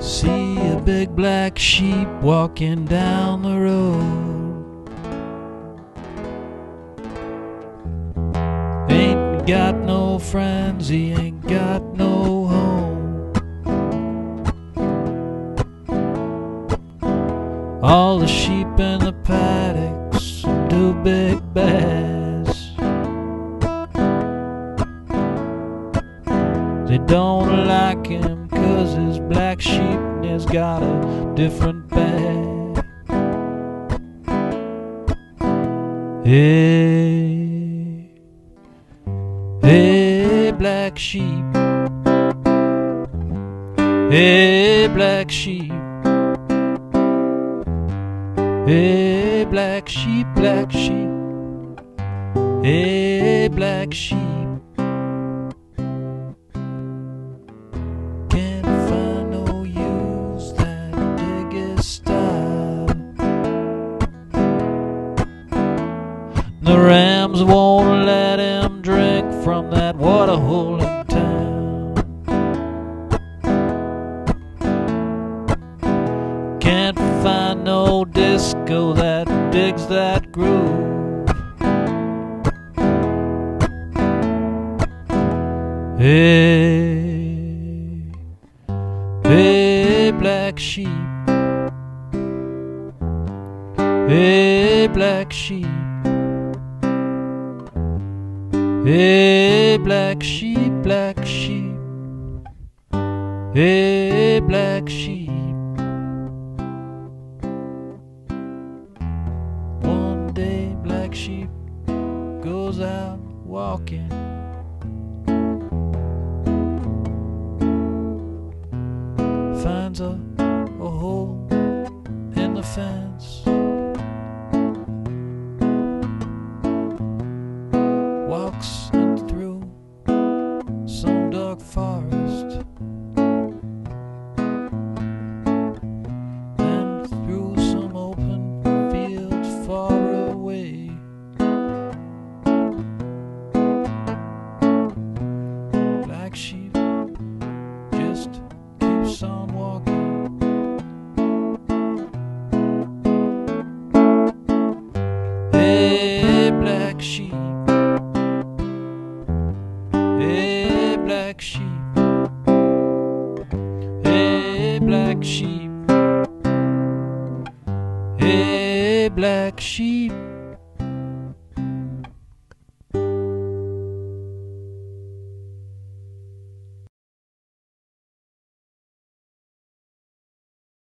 See a big black sheep walking down the road. Ain't got no friends, he ain't got no home. All the sheep in the paddocks do big bass. They don't like him, his black sheep and he's got a different bag. Hey, hey, black sheep. Hey, black sheep. Hey, black sheep, black sheep. Hey, black sheep. The rams won't let him drink from that water hole in town. Can't find no disco that digs that groove. Hey, hey, black sheep. Hey, black sheep. Hey, black sheep, black sheep. Hey, black sheep. One day, black sheep goes out walking. Finds a hole in the fence. Walks through some dark forest and through some open fields far away. Black sheep just keeps on walking. Hey, black sheep. Hey, black sheep. Hey, black sheep. Hey, black sheep.